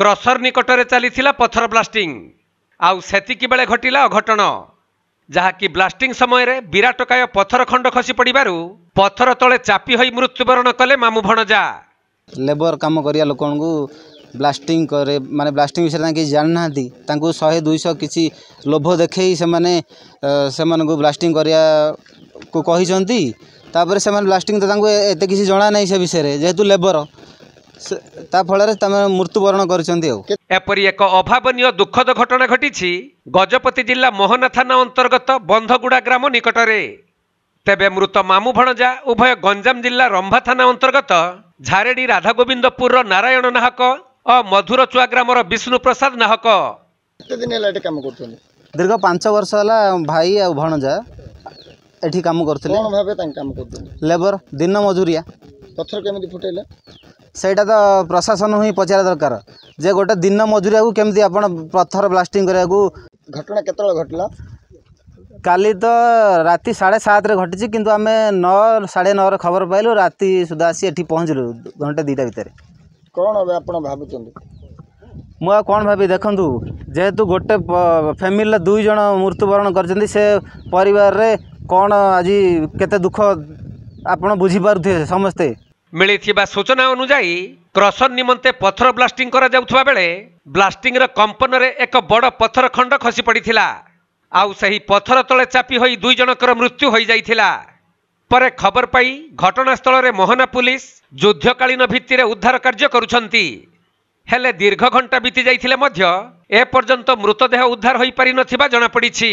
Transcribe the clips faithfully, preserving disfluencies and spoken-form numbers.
Crusher निकटरे चली पथर blasting आउ सेतिकी बेले घटिला अघटन जहाँकि ब्लास्टिंग समय रे विराटकाय पथर खंड खसी पड़वर पथर तले चापी होई मृत्युवरण कले मामू भणजा। लेबर काम करिया लोकन को ब्लास्टिंग करे माने ब्लास्टिंग विषय कि जान ना शहे दुईश किसी लोभ देखे से माने से मान को ब्लास्टिंग करिया को कहिसंती तापर से माने ब्लास्टिंग तो तांको एते किसी जाना नहीं से विषय रे जेतु लेबर ता फल मृत्युवरण करपरी एक अभावन दुखद घटना घटी गजपति जिला मोहना थाना अंतर्गत बंधगुड़ा ग्राम निकटरे। तेबे मृत मामू भणजा उभय गंजाम जिला रंभा थाना अंतर्गत झारेडी राधा गोविंदपुर नारायण नाहक और मधुर चुआ ग्रामर विष्णु प्रसाद नाहक दीर्घ पांच वर्ष है भाई आ भणजा एठी काम करथिले लेबर दिन मजुरिया पत्थर केमती फुटेले सेटा तो प्रशासन ही पचारा दरकार जे गोटे दिन मजुरिया को केमती आप पथर ब्लास्टिंग करा घटना केतला घटला काली तो राति साढ़े सात घटी किंतु आम नौ साढ़े नौ खबर पाइलु राति सुधा आसी एठी पहुँचलु घंटे दीटा भितर कौन हम आप भावुं मुझे कौन भावी देखूँ जेहेतु गोटे फैमिली दुई जन मृत्युवरण कर से परिवार रे कौन आज केते दुख आप बुझी पारे समस्ते। मिलिथिबा सूचना अनुजाई क्रसर निमंते पथर ब्लास्टिंग करा जाउथवा बेले ब्लास्टिंग रा कंपन रे एक बड़ पथर खंड खसी पड़ीथिला आउ सही पथर तले चापी होई दुई जनकर मृत्यु होई जाइथिला। परे खबर पाई घटनास्थल रे मोहना पुलिस युद्धकालीन भित्ति रे उद्धार कार्य करुछंती हेले दीर्घ घंटा बीती जाइथिले मध्य ए पर्यंत मृतदेह उद्धार होई पारि नथिबा जणा पड़ीछि।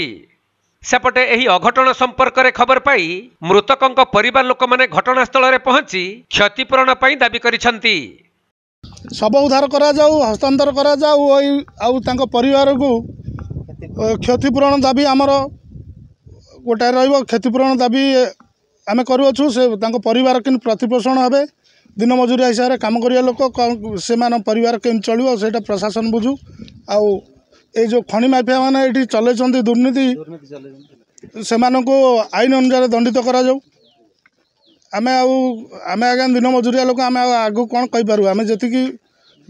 सेपटे एही अघटन संपर्क रे खबर पाई मृतकंक परिवार लोक माने घटनास्थल रे पहुंची क्षतिपूरण पाई दाबी करिसंती। सब उद्धार करा जाऊ हस्तांतर करा जाऊ आउ तांको परिवार को क्षतिपूरण दाबी आमर गोटे रहइबो क्षतिपूरण दाबी आमे करूछु से तांको परिवार किन प्रतिपोषण हेबे दिन मजूरी हिसाब रे काम करिया लोक से मान परिवार किन चलियो सेटा प्रशासन बुझू आउ ये जो खणी माफिया मैंने ये चलती दुर्नीति से आईन अनुसार दंडित कराऊ आम आम आज्ञा दिन मजुरिया लोक आम आग कौन कहीपरू आम जी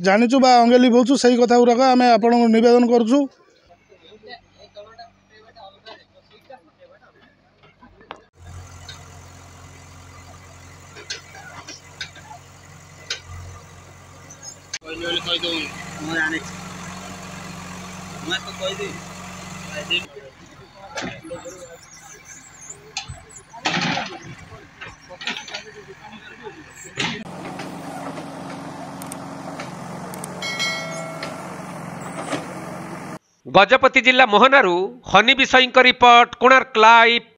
जाचु बा अंगेली बोचु से कथा गुराक आम आप नवेदन करुचु। मैं तो कोई दी गजपति जिला मोहनारू हनी विषय रिपोर्ट कोणार्क लाइव।